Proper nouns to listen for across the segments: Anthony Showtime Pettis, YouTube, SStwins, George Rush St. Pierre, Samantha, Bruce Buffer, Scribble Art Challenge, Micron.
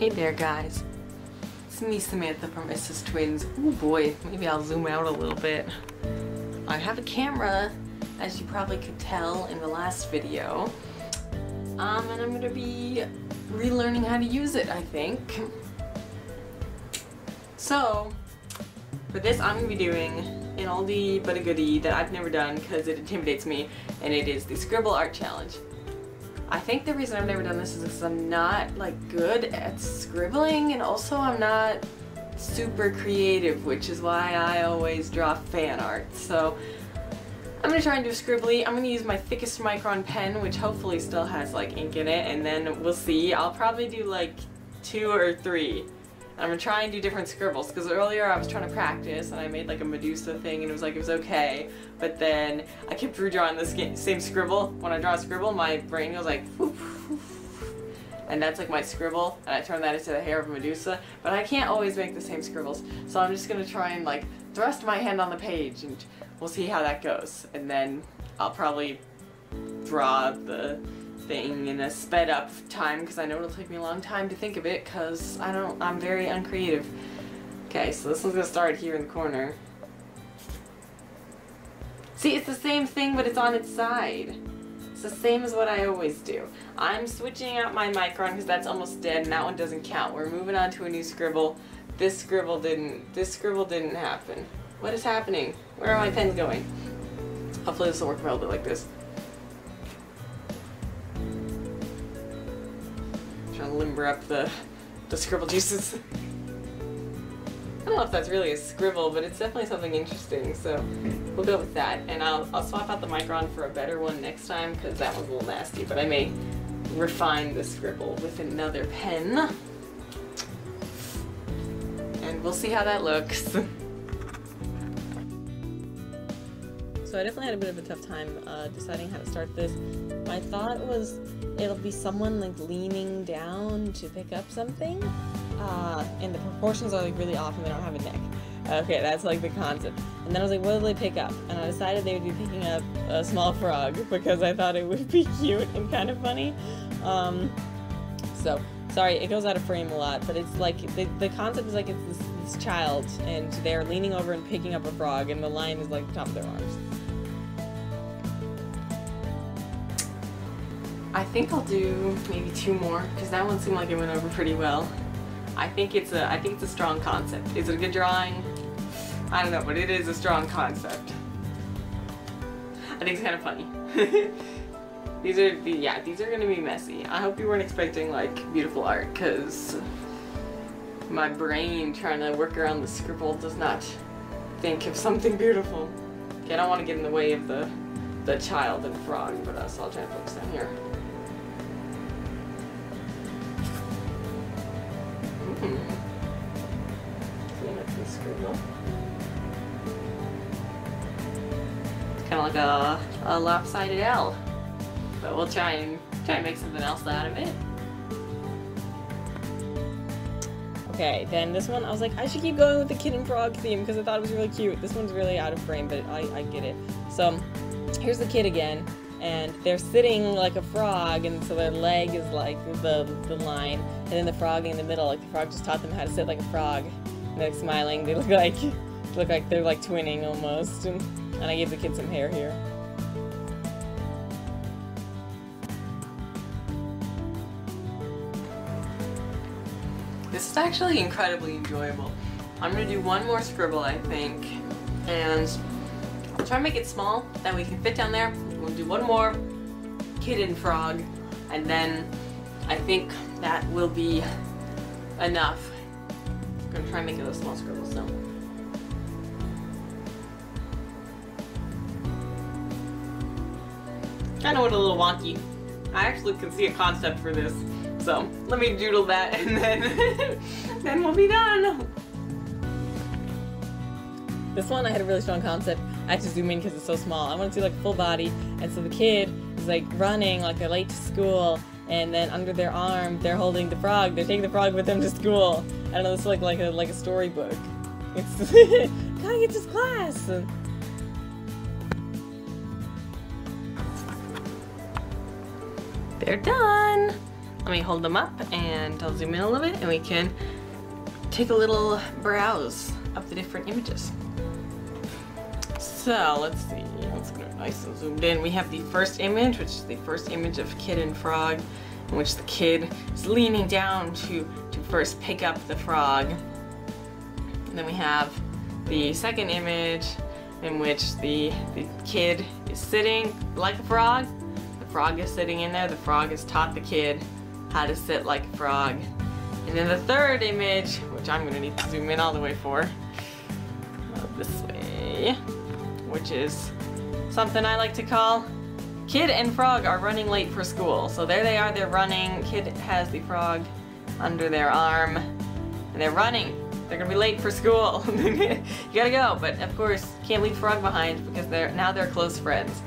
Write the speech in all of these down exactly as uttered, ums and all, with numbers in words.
Hey there guys, it's me Samantha from SStwins. Oh boy, maybe I'll zoom out a little bit. I have a camera, as you probably could tell in the last video, um, and I'm going to be relearning how to use it, I think. So, for this I'm going to be doing an oldie but a goodie that I've never done because it intimidates me, and it is the Scribble Art Challenge. I think the reason I've never done this is because I'm not like good at scribbling, and also I'm not super creative, which is why I always draw fan art. So I'm going to try and do scribbly. I'm going to use my thickest Micron pen, which hopefully still has like ink in it, and then we'll see. I'll probably do like two or three. I'm going to try and do different scribbles because earlier I was trying to practice and I made like a Medusa thing and it was like it was okay, but then I kept redrawing the same scribble. When I draw a scribble, my brain goes like whoop, whoop, whoop, and that's like my scribble, and I turn that into the hair of a Medusa, but I can't always make the same scribbles, so I'm just going to try and like thrust my hand on the page and we'll see how that goes, and then I'll probably draw the thing in a sped up time because I know it'll take me a long time to think of it because I don't I'm very uncreative. Okay, so this one's gonna start here in the corner. See, it's the same thing but it's on its side. It's the same as what I always do. I'm switching out my Micron because that's almost dead and that one doesn't count. We're moving on to a new scribble. This scribble didn't this scribble didn't happen. What is happening? Where are my pens going? Hopefully this will work a little bit like this. Limber up the, the scribble juices. I don't know if that's really a scribble, but it's definitely something interesting, so we'll go with that. And I'll, I'll swap out the Micron for a better one next time, because that one's a little nasty, but I may refine the scribble with another pen. And we'll see how that looks. So I definitely had a bit of a tough time uh, deciding how to start this. My thought was it'll be someone like leaning down to pick up something, uh, and the proportions are like really off and they don't have a neck. Okay, that's like the concept. And then I was like, what do they pick up? And I decided they would be picking up a small frog because I thought it would be cute and kind of funny. Um, so, sorry, it goes out of frame a lot, but it's like, the, the concept is like it's this, this child and they're leaning over and picking up a frog and the line is like the top of their arms. I think I'll do maybe two more because that one seemed like it went over pretty well. I think it's a I think it's a strong concept. Is it a good drawing? I don't know, but it is a strong concept. I think it's kind of funny. These are yeah, these are gonna be messy. I hope you weren't expecting like beautiful art because my brain trying to work around the scribble does not think of something beautiful. Okay, I don't want to get in the way of the the child and frog, but us. I'll try to focus on here. It's kind of like a, a lopsided L, but we'll try and try and make something else out of it. Okay, then this one I was like, I should keep going with the kid and frog theme because I thought it was really cute. This one's really out of frame, but I, I get it. So here's the kid again, and they're sitting like a frog, and so their leg is like the the line, and then the frog in the middle. Like the frog just taught them how to sit like a frog. And they're smiling. They look like look like they're like twinning almost. And, and I gave the kid some hair here. This is actually incredibly enjoyable. I'm gonna do one more scribble, I think, and I'll try and make it small that we can fit down there. We'll do one more kid and frog, and then I think that will be enough. I'm gonna try and make it a small scribble, so. I know it's a little wonky. I actually can see a concept for this, so let me doodle that and then, then we'll be done. This one I had a really strong concept. I had to zoom in because it's so small. I want to do like full body, and so the kid is like running like they're late to school, and then under their arm they're holding the frog. They're taking the frog with them to school. I don't know, this is like, like a like a storybook. It's gotta get this class. They're done. Let me hold them up and I'll zoom in a little bit and we can take a little browse of the different images. So let's see, let's get it nice and zoomed in. We have the first image, which is the first image of Kid and Frog, in which the kid is leaning down to, to first pick up the frog. And then we have the second image in which the, the kid is sitting like a frog. The frog is sitting in there. The frog has taught the kid how to sit like a frog. And then the third image, which I'm going to need to zoom in all the way for, this way, which is something I like to call Kid and Frog Are Running Late for School. So there they are, they're running. Kid has the frog under their arm and they're running. They're gonna be late for school. You gotta go, but of course, can't leave Frog behind because they're now they're close friends.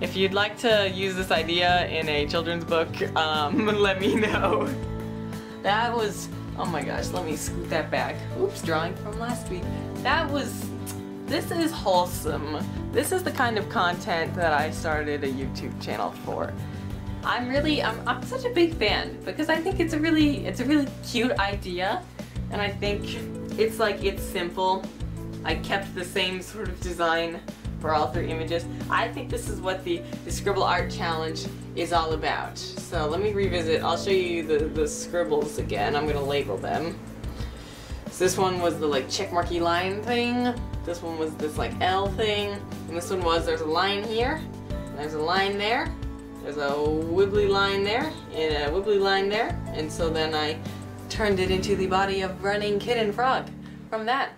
If you'd like to use this idea in a children's book, um, let me know. That was, oh my gosh, let me scoot that back. Oops, drawing from last week. That was, this is wholesome. This is the kind of content that I started a YouTube channel for. I'm really, I'm, I'm such a big fan because I think it's a really, it's a really cute idea. And I think it's like, it's simple. I kept the same sort of design for all three images. I think this is what the, the Scribble Art Challenge is all about. So let me revisit. I'll show you the, the scribbles again. I'm gonna label them. So this one was the like checkmarky line thing. This one was this like L thing. And this one was there's a line here, and there's a line there, there's a wibbly line there, and a wibbly line there. And so then I turned it into the body of running Kid and Frog from that.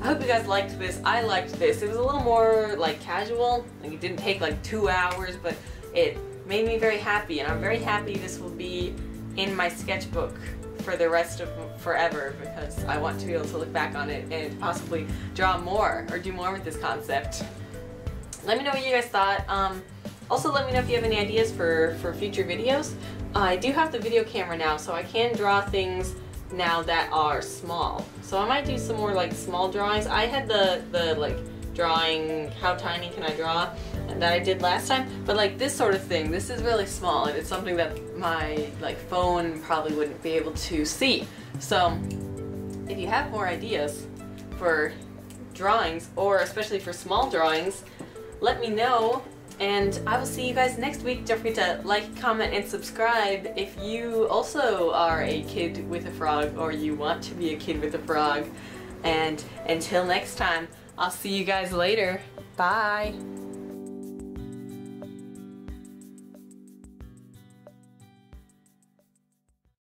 I hope you guys liked this. I liked this. It was a little more like casual. Like it didn't take like two hours, but it made me very happy, and I'm very happy this will be in my sketchbook for the rest of forever because I want to be able to look back on it and possibly draw more or do more with this concept. Let me know what you guys thought. Um, also let me know if you have any ideas for, for future videos. Uh, I do have the video camera now, so I can draw things now that are small. So I might do some more like small drawings. I had the, the like drawing, how tiny can I draw, and that I did last time, but like this sort of thing, this is really small and it's something that my like phone probably wouldn't be able to see. So if you have more ideas for drawings, or especially for small drawings, let me know. And I will see you guys next week. Don't forget to like, comment, and subscribe if you also are a kid with a frog or you want to be a kid with a frog. And until next time, I'll see you guys later. Bye!